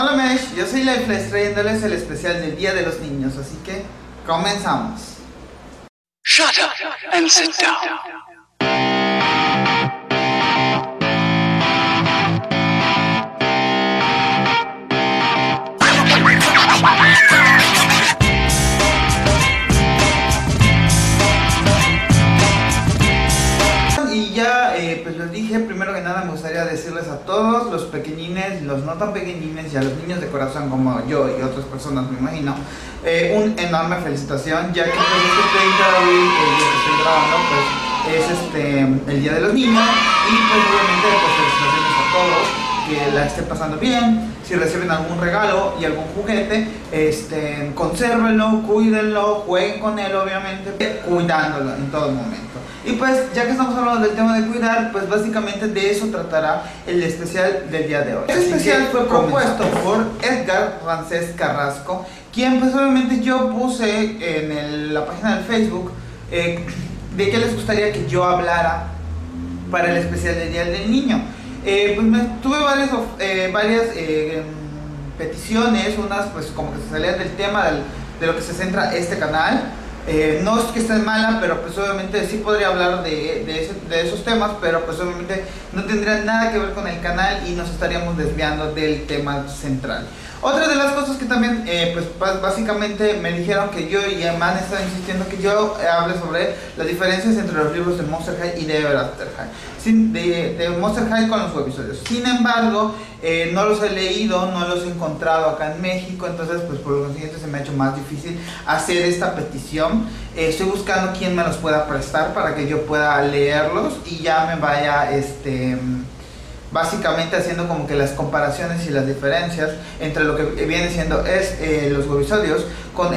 Hola Mesh, yo soy Lifeless trayéndoles el especial del Día de los Niños, así que comenzamos. Shut up and sit down. Primero que nada me gustaría decirles a todos los pequeñines, los no tan pequeñines y a los niños de corazón como yo y otras personas me imagino, una enorme felicitación, ya que el día que estoy grabando pues es el Día de los Niños, y pues obviamente pues felicitaciones a todos, que la esté pasando bien. Si reciben algún regalo y algún juguete, consérvenlo, cuídenlo, jueguen con él, obviamente cuidándolo en todo momento. Y pues ya que estamos hablando del tema de cuidar, pues básicamente de eso tratará el especial del día de hoy. Este especial fue propuesto por Edgar Francés Carrasco, quien pues obviamente yo puse en la página del Facebook de qué les gustaría que yo hablara para el especial del Día del Niño. Pues tuve varias peticiones, unas pues como que se salían del tema de lo que se centra este canal. No es que esté mala, pero pues obviamente sí podría hablar de esos temas, pero pues obviamente no tendría nada que ver con el canal y nos estaríamos desviando del tema central. Otra de las cosas que también pues básicamente me dijeron que yo y Emmanuel estaban insistiendo que yo hable sobre las diferencias entre los libros de Monster High y de Ever After High, de Monster High con los episodios. Sin embargo, no los he leído, no los he encontrado acá en México, entonces pues por lo consiguiente se me ha hecho más difícil hacer esta petición. Estoy buscando quién me los pueda prestar para que yo pueda leerlos y ya me vaya básicamente haciendo como que las comparaciones y las diferencias entre lo que viene siendo los webisodios con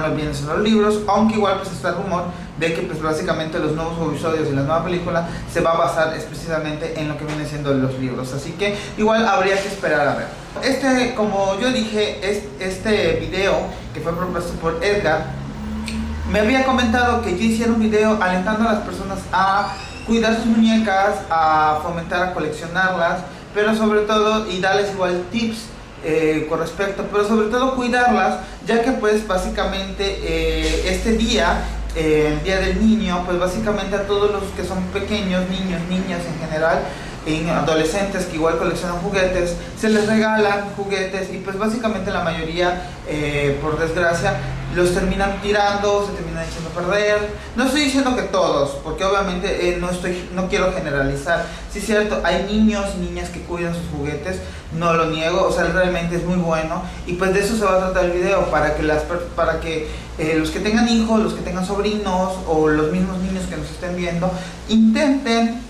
lo que vienen siendo los libros, aunque igual pues está el rumor de que pues básicamente los nuevos webisodios y la nueva película se va a basar precisamente en lo que vienen siendo los libros, así que igual habría que esperar a ver. Como yo dije, este video que fue propuesto por Edgar, me había comentado que yo hiciera un video alentando a las personas a cuidar sus muñecas, a fomentar, a coleccionarlas, pero sobre todo, y darles igual tips con respecto, pero sobre todo cuidarlas, ya que pues básicamente este día, el Día del Niño, pues básicamente a todos los que son pequeños, niños, niñas en general, adolescentes que igual coleccionan juguetes, se les regalan juguetes y pues básicamente la mayoría, por desgracia, los terminan tirando, se terminan echando a perder. No estoy diciendo que todos, porque obviamente no quiero generalizar. Sí es cierto, hay niños y niñas que cuidan sus juguetes, no lo niego, o sea, realmente es muy bueno. Y pues de eso se va a tratar el video, para que los que tengan hijos, los que tengan sobrinos o los mismos niños que nos estén viendo, intenten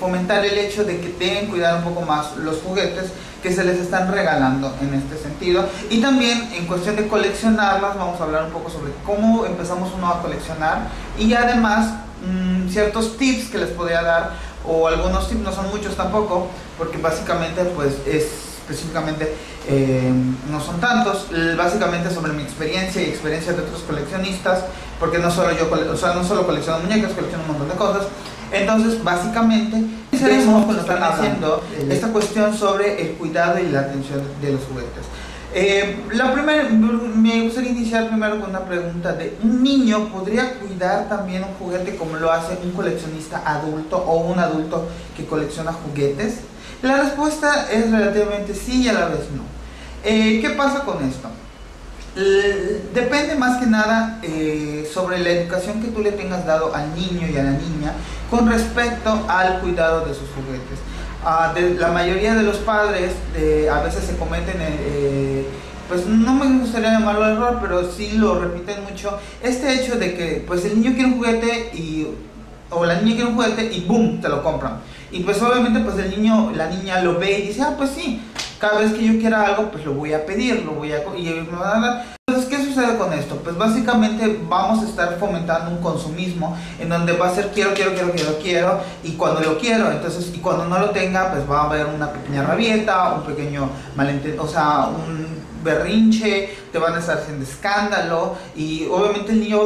fomentar el hecho de que deben cuidar un poco más los juguetes que se les están regalando en este sentido. Y también en cuestión de coleccionarlas, vamos a hablar un poco sobre cómo empezamos uno a coleccionar y además ciertos tips que les podría dar, o algunos tips, no son muchos tampoco, porque básicamente pues específicamente no son tantos, básicamente sobre mi experiencia y experiencia de otros coleccionistas, porque no solo yo, o sea, no solo colecciono muñecas, colecciono un montón de cosas. Entonces, básicamente, están haciendo esta cuestión sobre el cuidado y la atención de los juguetes. Me gustaría iniciar primero con una pregunta de: ¿un niño podría cuidar también un juguete como lo hace un coleccionista adulto o un adulto que colecciona juguetes? La respuesta es relativamente sí y a la vez no. ¿Qué pasa con esto? Depende más que nada sobre la educación que tú le tengas dado al niño y a la niña con respecto al cuidado de sus juguetes. La mayoría de los padres a veces se cometen pues no me gustaría llamarlo error, pero sí lo repiten mucho, este hecho de que pues el niño quiere un juguete o la niña quiere un juguete y boom, te lo compran. Y pues obviamente pues el niño, la niña lo ve y dice: ah, pues sí, cada vez que yo quiera algo, pues lo voy a pedir, lo voy a... Entonces, ¿qué sucede con esto? Pues básicamente vamos a estar fomentando un consumismo en donde va a ser quiero, y cuando lo quiero, entonces, y cuando no lo tenga, pues va a haber una pequeña rabieta, un pequeño malentendido, o sea, un berrinche, te van a estar haciendo escándalo, y obviamente el niño,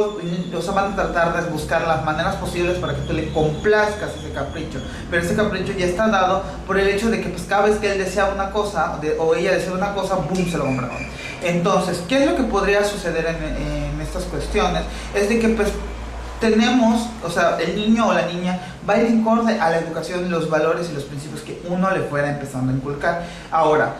o sea, van a tratar de buscar las maneras posibles para que tú le complazcas ese capricho, pero ese capricho ya está dado por el hecho de que pues cada vez que él desea una cosa, o ella desea una cosa, boom, se lo compraron. Entonces, ¿qué es lo que podría suceder en estas cuestiones? Es de que pues tenemos, o sea, el niño o la niña va a ir acorde a la educación, los valores y los principios que uno le fuera empezando a inculcar. Ahora,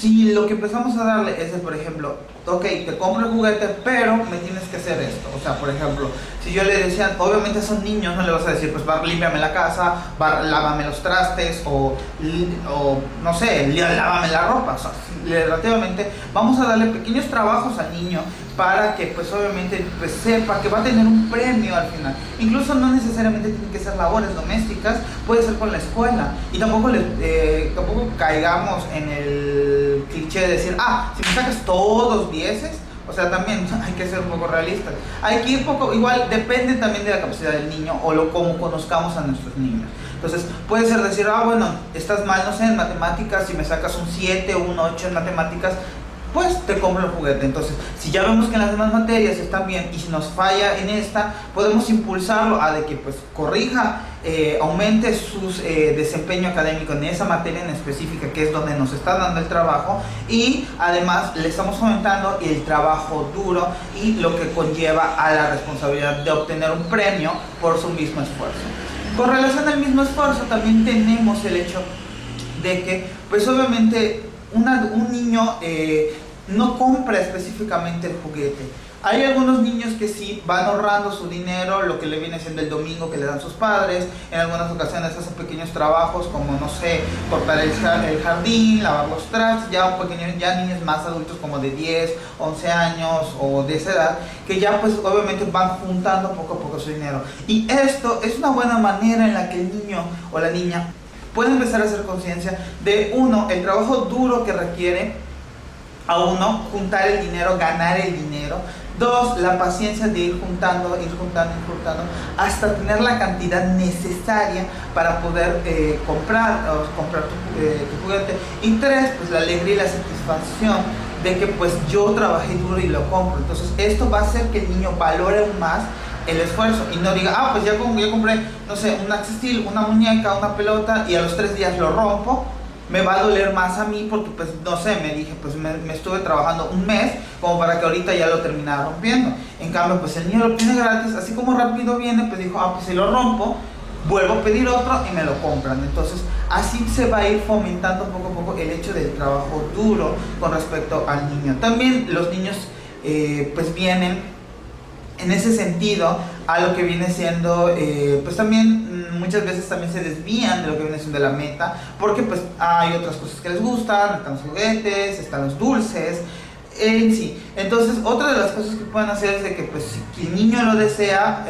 si lo que empezamos a darle es de, por ejemplo, ok, te compro el juguete, pero me tienes que hacer esto. O sea, por ejemplo, si yo le decía, obviamente a esos niños no le vas a decir, pues, límpiame la casa, lávame los trastes, o no sé, lávame la ropa. O sea, relativamente vamos a darle pequeños trabajos al niño para que, pues, obviamente, pues, sepa que va a tener un premio al final. Incluso no necesariamente tienen que ser labores domésticas, puede ser con la escuela. Y tampoco, tampoco caigamos en el cliché de decir, ah, si me sacas todos 10, o sea, también hay que ser un poco realistas. Hay que ir poco, igual depende también de la capacidad del niño o lo como conozcamos a nuestros niños. Entonces, puede ser decir, ah, bueno, estás mal, no sé, en matemáticas, si me sacas un 7 o un 8 en matemáticas, pues te compro el juguete. Entonces, si ya vemos que en las demás materias están bien y si nos falla en esta, podemos impulsarlo a de que pues corrija, aumente su desempeño académico en esa materia en específica, que es donde nos está dando el trabajo, y además le estamos fomentando el trabajo duro y lo que conlleva a la responsabilidad de obtener un premio por su mismo esfuerzo. Con relación al mismo esfuerzo, también tenemos el hecho de que, pues obviamente, un niño no compra específicamente el juguete. Hay algunos niños que sí van ahorrando su dinero, lo que le viene siendo el domingo que le dan sus padres. En algunas ocasiones hacen pequeños trabajos como, no sé, cortar el jardín, lavar los trastes. Ya niños más adultos como de 10, 11 años o de esa edad, que ya pues obviamente van juntando poco a poco su dinero. Y esto es una buena manera en la que el niño o la niña puede empezar a hacer conciencia de, uno, el trabajo duro que requiere a uno juntar el dinero, ganar el dinero. Dos, la paciencia de ir juntando hasta tener la cantidad necesaria para poder comprar tu juguete. Y tres, pues la alegría y la satisfacción de que pues yo trabajé duro y lo compro. Entonces esto va a hacer que el niño valore más el esfuerzo y no diga, ah, pues ya compré, no sé, un Axe Steel, una muñeca, una pelota, y a los 3 días lo rompo, me va a doler más a mí porque, pues, no sé, me dije, pues, me estuve trabajando un mes como para que ahorita ya lo terminara rompiendo. En cambio, pues, el niño lo tiene gratis, así como rápido viene, pues, dijo, ah, pues, si lo rompo, vuelvo a pedir otro y me lo compran. Entonces, así se va a ir fomentando poco a poco el hecho del trabajo duro con respecto al niño. También los niños, pues, vienen en ese sentido a lo que viene siendo, pues también muchas veces también se desvían de lo que viene siendo la meta, porque pues hay otras cosas que les gustan, están los juguetes, están los dulces, en sí. Entonces, otra de las cosas que pueden hacer es de que, pues, si el niño lo desea,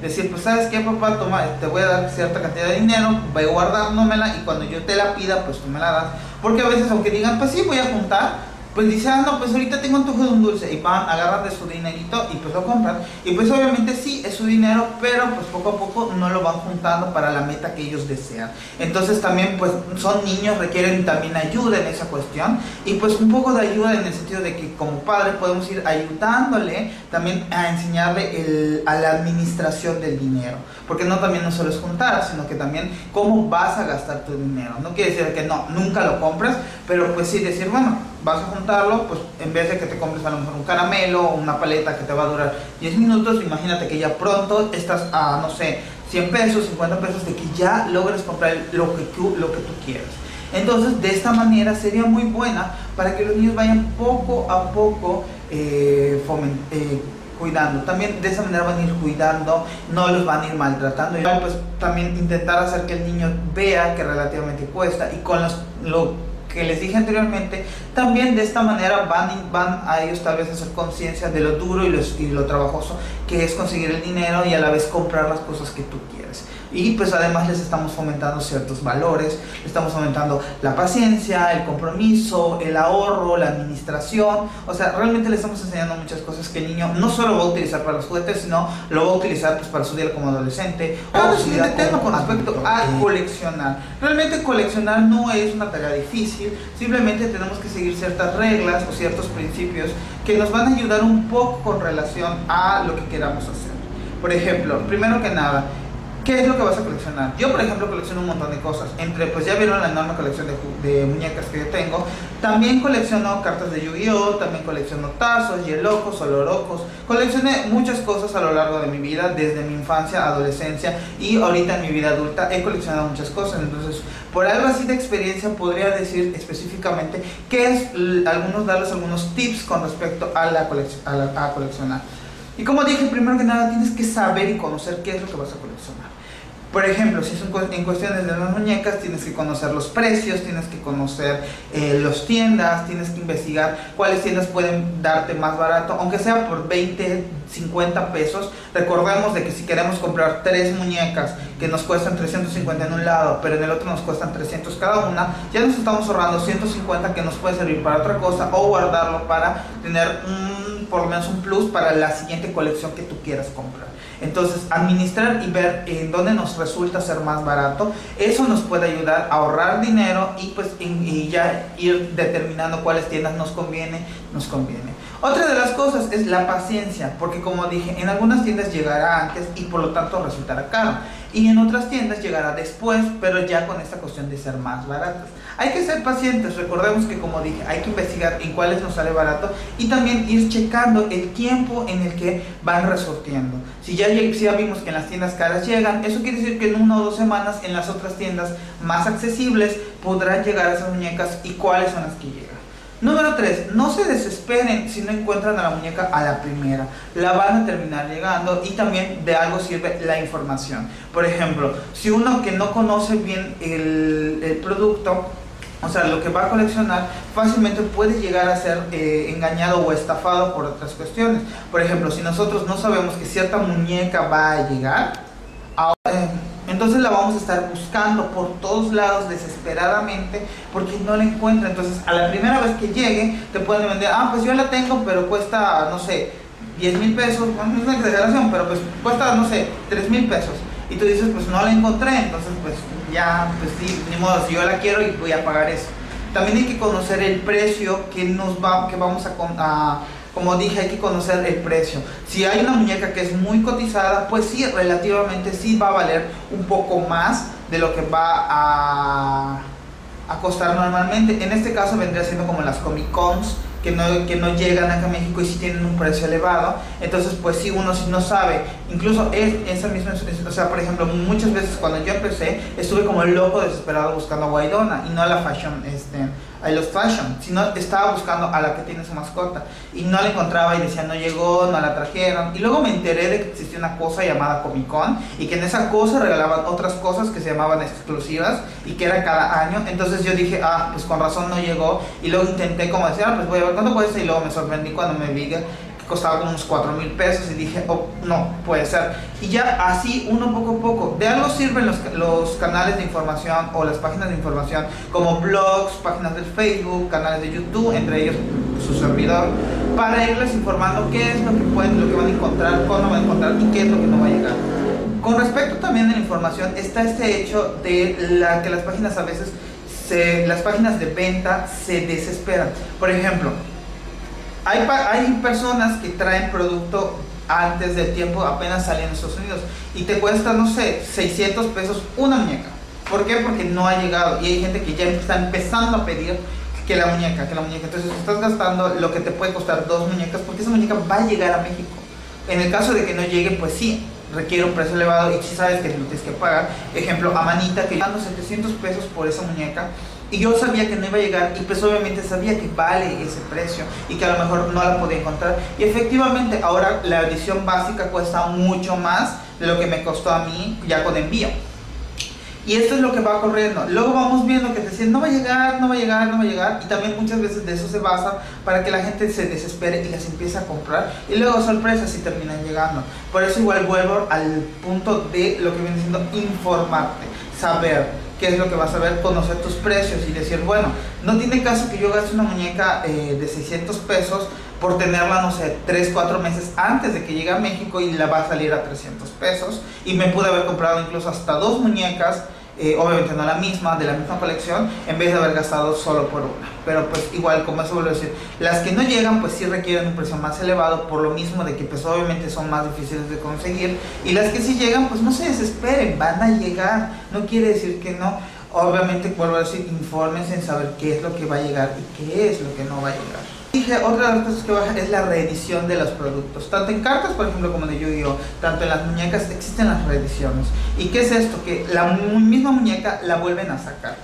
decir, pues, ¿sabes qué, papá? Toma, te voy a dar cierta cantidad de dinero, voy guardándomela, y cuando yo te la pida, pues tú me la das. Porque a veces, aunque digan, pues sí, voy a juntar, pues dicen, ah, no, pues ahorita tengo antojo de un dulce, y van, agarran de su dinerito y pues lo compran. Y pues obviamente sí, es su dinero, pero pues poco a poco no lo van juntando para la meta que ellos desean. Entonces también pues son niños, requieren también ayuda en esa cuestión. Y pues un poco de ayuda en el sentido de que como padres podemos ir ayudándole también a enseñarle a la administración del dinero. Porque no solo es juntar, sino que también cómo vas a gastar tu dinero. No quiere decir que no, nunca lo compras, pero pues sí decir, bueno, vas a juntarlo, pues en vez de que te compres a lo mejor un caramelo o una paleta que te va a durar 10 minutos, imagínate que ya pronto estás a, no sé, 100 pesos, 50 pesos, de que ya logres comprar lo que tú quieres. Entonces, de esta manera sería muy buena para que los niños vayan poco a poco cuidando. También de esa manera van a ir cuidando, no los van a ir maltratando. Igual, pues también intentar hacer que el niño vea que relativamente cuesta, y con lo que les dije anteriormente, también de esta manera van a ellos tal vez a hacer conciencia de lo duro y lo trabajoso que es conseguir el dinero y a la vez comprar las cosas que tú quieres. Y pues además les estamos fomentando ciertos valores, estamos fomentando la paciencia, el compromiso, el ahorro, la administración. O sea, realmente le estamos enseñando muchas cosas que el niño no solo va a utilizar para los juguetes, sino lo va a utilizar pues para su día como adolescente. O su día con respecto a coleccionar. Realmente coleccionar no es una tarea difícil, simplemente tenemos que seguir ciertas reglas o ciertos principios que nos van a ayudar un poco con relación a lo que queramos hacer. Por ejemplo, primero que nada, ¿qué es lo que vas a coleccionar? Yo, por ejemplo, colecciono un montón de cosas. Entre, pues ya vieron la enorme colección de muñecas que yo tengo. También colecciono cartas de Yu-Gi-Oh!, también colecciono tazos, hielocos, olorocos. Coleccioné muchas cosas a lo largo de mi vida, desde mi infancia, adolescencia y ahorita en mi vida adulta he coleccionado muchas cosas. Entonces, por algo así de experiencia podría decir específicamente qué es, darles algunos tips con respecto a coleccionar. Y como dije, primero que nada tienes que saber y conocer qué es lo que vas a coleccionar. Por ejemplo, si es en cuestiones de las muñecas, tienes que conocer los precios, tienes que conocer las tiendas, tienes que investigar cuáles tiendas pueden darte más barato, aunque sea por 20, 50 pesos. Recordemos de que si queremos comprar 3 muñecas que nos cuestan 350 en un lado, pero en el otro nos cuestan 300 cada una, ya nos estamos ahorrando 150 que nos puede servir para otra cosa o guardarlo para tener por lo menos un plus para la siguiente colección que tú quieras comprar. Entonces, administrar y ver en dónde nos resulta ser más barato, eso nos puede ayudar a ahorrar dinero y pues ya ir determinando cuáles tiendas nos conviene. Otra de las cosas es la paciencia, porque como dije, en algunas tiendas llegará antes y por lo tanto resultará caro, y en otras tiendas llegará después, pero ya con esta cuestión de ser más baratas. Hay que ser pacientes, recordemos que como dije, hay que investigar en cuáles nos sale barato y también ir checando el tiempo en el que van resortiendo. Si ya vimos que en las tiendas caras llegan, eso quiere decir que en 1 o 2 semanas en las otras tiendas más accesibles podrán llegar a esas muñecas y cuáles son las que llegan. Número 3, no se desesperen si no encuentran a la muñeca a la primera, la van a terminar llegando, y también de algo sirve la información. Por ejemplo, si uno que no conoce bien el producto, o sea, lo que va a coleccionar, fácilmente puede llegar a ser engañado o estafado por otras cuestiones. Por ejemplo, si nosotros no sabemos que cierta muñeca va a llegar, entonces la vamos a estar buscando por todos lados desesperadamente porque no la encuentra. Entonces, a la primera vez que llegue, te pueden vender, ah, pues yo la tengo, pero cuesta, no sé, 10,000 pesos, bueno, es una exageración, pero pues cuesta, no sé, 3,000 pesos. Y tú dices, pues no la encontré, entonces pues ya, pues sí, ni modo, si yo la quiero y voy a pagar eso. También hay que conocer el precio que vamos a como dije, hay que conocer el precio. Si hay una muñeca que es muy cotizada, pues sí, relativamente sí va a valer un poco más de lo que va a costar normalmente. En este caso vendría siendo como las Comic Cons, que no llegan acá a México y sí tienen un precio elevado. Entonces pues sí, uno si no sabe, incluso esa misma, o sea, por ejemplo, muchas veces cuando yo empecé estuve como loco desesperado buscando a Guaidona, y no a la fashion, a los fashion, sino estaba buscando a la que tiene su mascota y no la encontraba, y decía no llegó, no la trajeron. Y luego me enteré de que existía una cosa llamada Comic Con, y que en esa cosa regalaban otras cosas que se llamaban exclusivas y que era cada año. Entonces yo dije, ah, pues con razón no llegó. Y luego intenté como decir, ah, pues voy a ver cuánto cuesta, y luego me sorprendí cuando me vi que costaba como unos 4,000 pesos y dije, oh, no puede ser. Y ya así uno poco a poco. De algo sirven los canales de información o las páginas de información como blogs, páginas del Facebook, canales de YouTube, entre ellos su servidor, para irles informando qué es lo que van a encontrar, cuándo van a encontrar y qué es lo que no va a llegar. Con respecto también a la información, está este hecho de que las páginas a veces las páginas de venta se desesperan. Por ejemplo, hay personas que traen producto antes del tiempo, apenas salen en Estados Unidos, y te cuesta, no sé, 600 pesos una muñeca. ¿Por qué? Porque no ha llegado, y hay gente que ya está empezando a pedir que la muñeca. Entonces estás gastando lo que te puede costar 2 muñecas, porque esa muñeca va a llegar a México. En el caso de que no llegue, pues sí requiere un precio elevado, y si sabes que lo tienes que pagar. Ejemplo, a Manita, que yo dando 700 pesos por esa muñeca, y yo sabía que no iba a llegar, y pues obviamente sabía que vale ese precio y que a lo mejor no la podía encontrar. Y efectivamente ahora la edición básica cuesta mucho más de lo que me costó a mí ya con envío. Y esto es lo que va corriendo. Luego vamos viendo que te dicen, no va a llegar, no va a llegar, no va a llegar. Y también muchas veces de eso se basa para que la gente se desespere y las empiece a comprar. Y luego sorpresas si terminan llegando. Por eso igual vuelvo al punto de lo que viene siendo informarte, saber qué es lo que vas a ver, conocer tus precios y decir, bueno, no tiene caso que yo gaste una muñeca de 600 pesos por tenerla, no sé, 3, 4 meses antes de que llegue a México y la va a salir a 300 pesos. Y me pude haber comprado incluso hasta 2 muñecas, obviamente no la misma, de la misma colección, en vez de haber gastado solo por una. Pero pues igual, como eso vuelvo a decir, las que no llegan pues sí requieren un precio más elevado, por lo mismo de que pues obviamente son más difíciles de conseguir. Y las que sí llegan, pues no se desesperen, van a llegar, no quiere decir que no. Obviamente, vuelvo a decir, infórmense en saber qué es lo que va a llegar y qué es lo que no va a llegar. Dije, otra de las cosas que baja es la reedición de los productos, tanto en cartas, por ejemplo, como de Yu-Gi-Oh!, tanto en las muñecas existen las reediciones. ¿Y qué es esto? Que la misma muñeca la vuelven a sacar.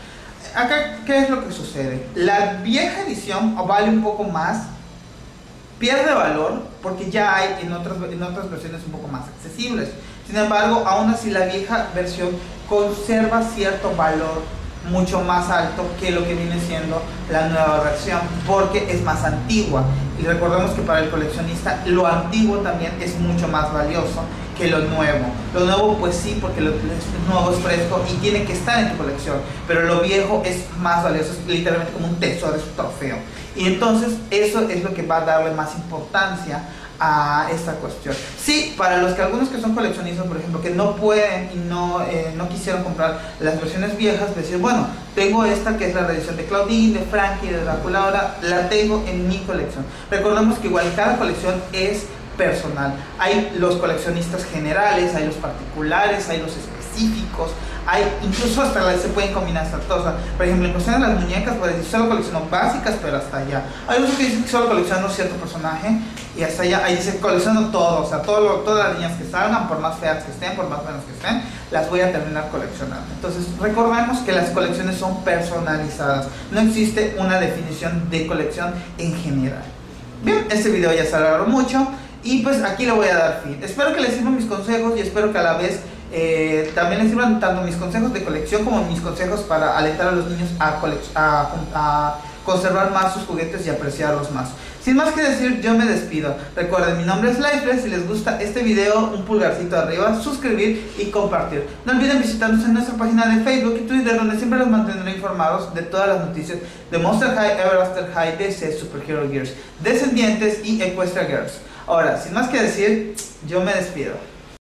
Acá, ¿qué es lo que sucede? La vieja edición vale un poco más, pierde valor, porque ya hay en otras versiones un poco más accesibles. Sin embargo, aún así la vieja versión conserva cierto valor mucho más alto que lo que viene siendo la nueva versión, porque es más antigua. Y recordemos que para el coleccionista lo antiguo también es mucho más valioso que lo nuevo. Lo nuevo pues sí, porque lo nuevo es fresco y tiene que estar en tu colección, pero lo viejo es más valioso, es literalmente como un tesoro, es un trofeo. Y entonces eso es lo que va a darle más importancia a esta cuestión. Sí, para los que algunos que son coleccionistas, por ejemplo, que no pueden y no quisieron comprar las versiones viejas, decir, bueno, tengo esta que es la reedición de Claudine, de Frankie, de Drácula, ahora la tengo en mi colección. Recordemos que igual cada colección es personal. Hay los coleccionistas generales, hay los particulares, hay los específicos, hay incluso hasta las se pueden combinar hasta todas. O sea, por ejemplo, en cuestión de las muñecas, pues decir, solo colecciono básicas, pero hasta allá. Hay otros que dicen que solo colecciono cierto personaje y hasta allá. Ahí dice colecciono todo, o sea, todas las líneas que salgan, por más feas que estén, por más buenas que estén, las voy a terminar coleccionando. Entonces, recordemos que las colecciones son personalizadas. No existe una definición de colección en general. Bien, este video ya se alargó mucho. Y pues aquí le voy a dar fin. Espero que les sirvan mis consejos y espero que a la vez también les sirvan tanto mis consejos de colección como mis consejos para alentar a los niños a conservar más sus juguetes y apreciarlos más. Sin más que decir, yo me despido. Recuerden, mi nombre es Lifeless. Si les gusta este video, un pulgarcito arriba, suscribir y compartir. No olviden visitarnos en nuestra página de Facebook y Twitter, donde siempre los mantendré informados de todas las noticias de Monster High, Ever After High, DC Super Hero Gears, Descendientes y Equestria Girls. Ahora, sin más que decir, yo me despido.